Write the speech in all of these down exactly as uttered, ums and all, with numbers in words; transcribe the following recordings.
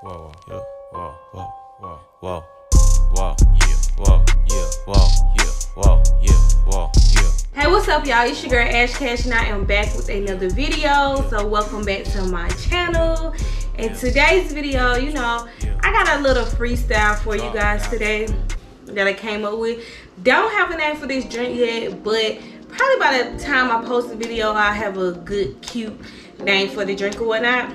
Whoa, yeah, whoa, whoa, whoa, whoa, whoa, yeah, whoa, yeah, whoa, yeah, whoa, yeah, whoa, yeah. Hey, what's up, y'all? It's your girl Ash Cash, and I am back with another video. So welcome back to my channel. In today's video, you know, I got a little freestyle for you guys today that I came up with. Don't have a name for this drink yet, but probably by the time I post the video, I'll have a good, cute name for the drink or whatnot.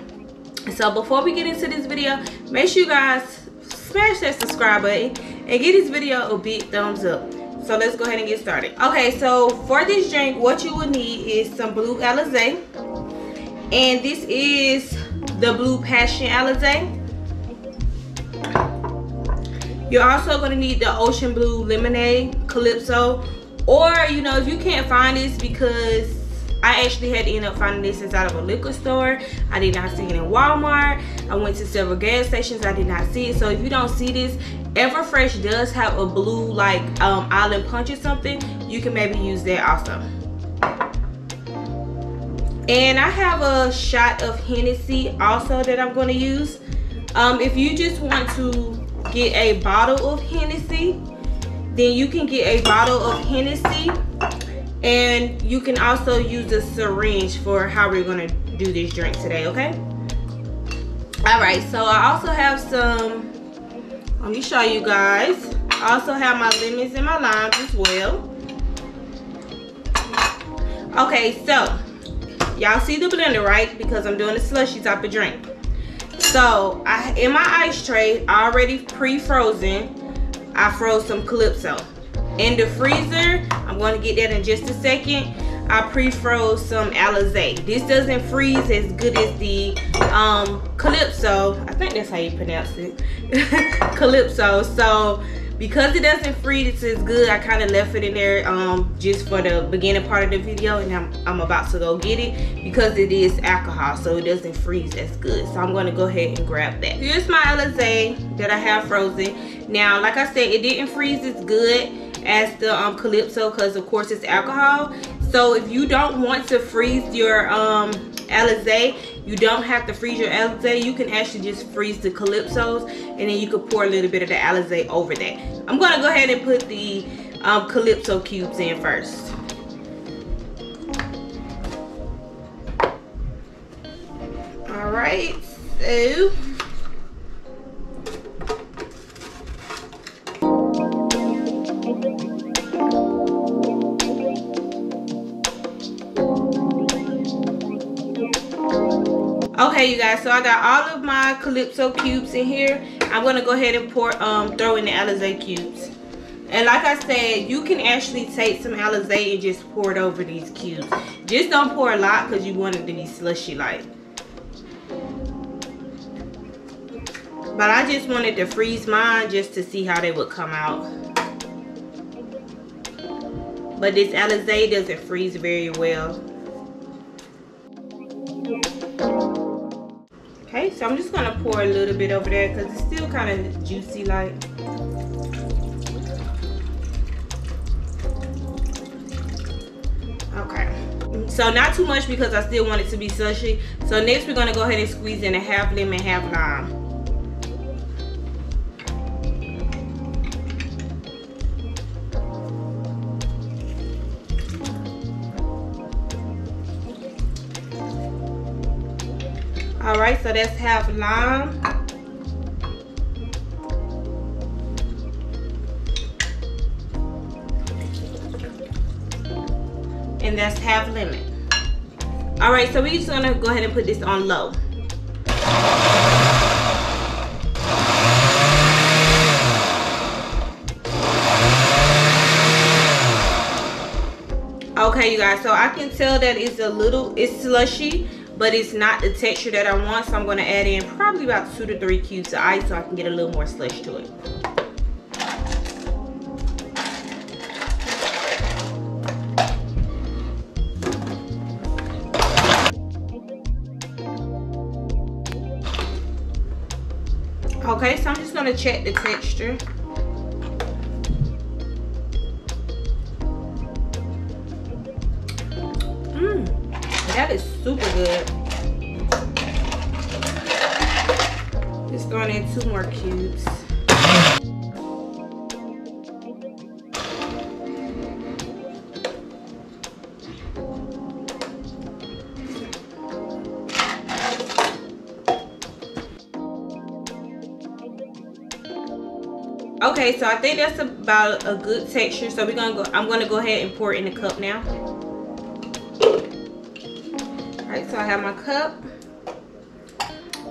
So before we get into this video, make sure you guys smash that subscribe button and give this video a big thumbs up. So let's go ahead and get started. Okay, so for this drink, what you will need is some blue Alizé, and this is the blue passion Alizé. You're also going to need the ocean blue lemonade Calypso, or you know, if you can't find this, because I actually had to end up finding this inside of a liquor store. I did not see it in Walmart. I went to several gas stations. I did not see it. So if you don't see this, Everfresh does have a blue like um, island punch or something. You can maybe use that also. And I have a shot of Hennessy also that I'm going to use. Um, if you just want to get a bottle of Hennessy, then you can get a bottle of Hennessy. And you can also use a syringe for how we're gonna do this drink today, okay? All right, so I also have some, let me show you guys. I also have my lemons and my limes as well. Okay, so y'all see the blender, right? Because I'm doing a slushy type of drink. So I, in my ice tray, already pre-frozen, I froze some Calypso. In the freezer, I'm going to get that in just a second. I pre-froze some Alizé. This doesn't freeze as good as the um, Calypso. I think that's how you pronounce it. Calypso. So because it doesn't freeze, it's as good. I kind of left it in there um, just for the beginning part of the video. And I'm, I'm about to go get it because it is alcohol. So it doesn't freeze as good. So I'm going to go ahead and grab that. Here's my Alizé that I have frozen. Now, like I said, it didn't freeze as good as the um, Calypso, because of course it's alcohol. So if you don't want to freeze your um, Alizé, you don't have to freeze your Alizé. You can actually just freeze the Calypsos, and then you could pour a little bit of the Alizé over that. I'm gonna go ahead and put the um, Calypso cubes in first. All right, so. Okay, you guys, so I got all of my Calypso cubes in here. I'm gonna go ahead and pour um throw in the Alizé cubes. And like I said, you can actually take some Alizé and just pour it over these cubes. Just don't pour a lot because you want it to be slushy like. But I just wanted to freeze mine just to see how they would come out. But this Alizé doesn't freeze very well. Okay, so I'm just gonna pour a little bit over there because it's still kind of juicy like. Okay, so not too much because I still want it to be slushy. So next we're gonna go ahead and squeeze in a half lemon, half lime. All right, so that's half lime. And that's half lemon. All right, so we're just gonna go ahead and put this on low. Okay, you guys, so I can tell that it's a little, it's slushy, but it's not the texture that I want, so I'm gonna add in probably about two to three cubes of ice so I can get a little more slush to it. Okay, so I'm just gonna check the texture. Mmm. That is super good. It's throwing in two more cubes. Okay, so I think that's about a good texture. So we're gonna go, I'm gonna go ahead and pour it in the cup now. All right, so I have my cup.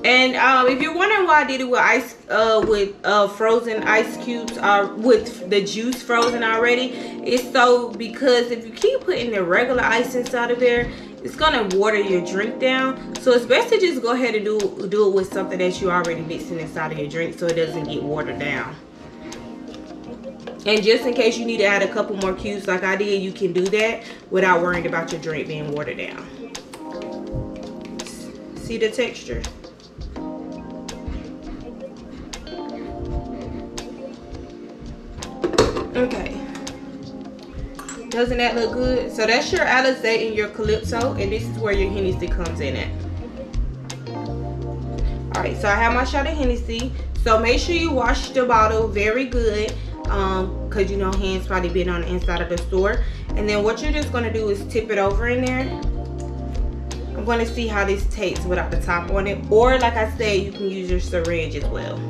And um, if you're wondering why I did it with ice, uh, with uh, frozen ice cubes, uh, with the juice frozen already, it's so because if you keep putting the regular ice inside of there, it's gonna water your drink down. So it's best to just go ahead and do do it with something that you already mixing inside of your drink, so it doesn't get watered down. And just in case you need to add a couple more cubes like I did, you can do that without worrying about your drink being watered down. See the texture? Okay, doesn't that look good? So that's your Alizé and your Calypso, and this is where your Hennessy comes in at. All right, so I have my shot of Hennessy. So make sure you wash the bottle very good, um because you know hands probably been on the inside of the store. And then what you're just going to do is tip it over in there. I'm going to see how this tastes without the top on it, or like I said, you can use your syringe as well.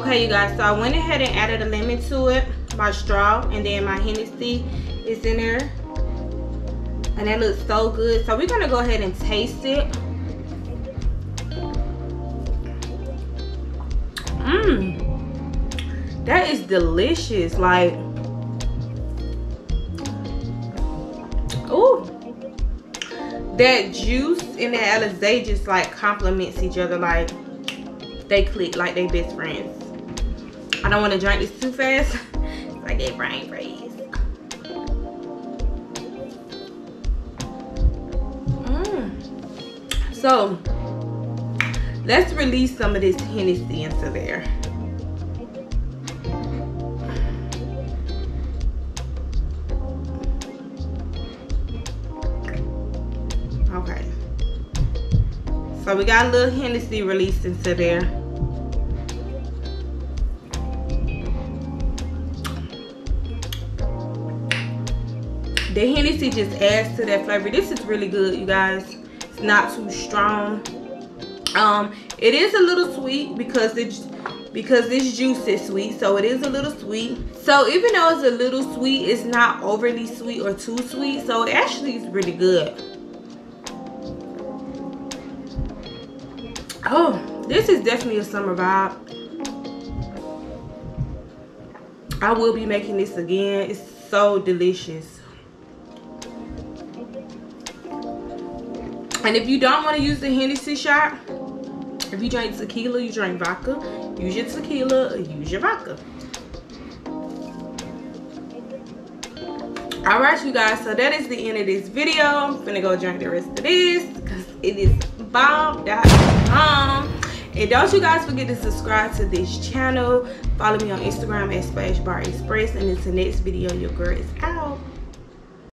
Okay, you guys, so I went ahead and added a lemon to it, my straw, and then my Hennessy is in there. And that looks so good. So we're going to go ahead and taste it. Mmm. That is delicious. Like, ooh. That juice and that Alizé just like complements each other. Like, they click like they best friends. I don't want to drink this too fast. It's like that brain freeze. Mm. So let's release some of this Hennessy into there. Okay. So we got a little Hennessy released into there. The Hennessy just adds to that flavor. This is really good, you guys. It's not too strong. Um, it is a little sweet because it's because this juice is sweet, so it is a little sweet. So even though it's a little sweet, it's not overly sweet or too sweet. So it actually is really good. Oh, this is definitely a summer vibe. I will be making this again. It's so delicious. And if you don't want to use the Hennessy shot, if you drink tequila, you drink vodka, use your tequila or use your vodka. All right, you guys, so that is the end of this video. I'm gonna go drink the rest of this because it is bomb dot com. And don't you guys forget to subscribe to this channel. Follow me on Instagram at Splash Bar Xpress. And until next video, your girl is out.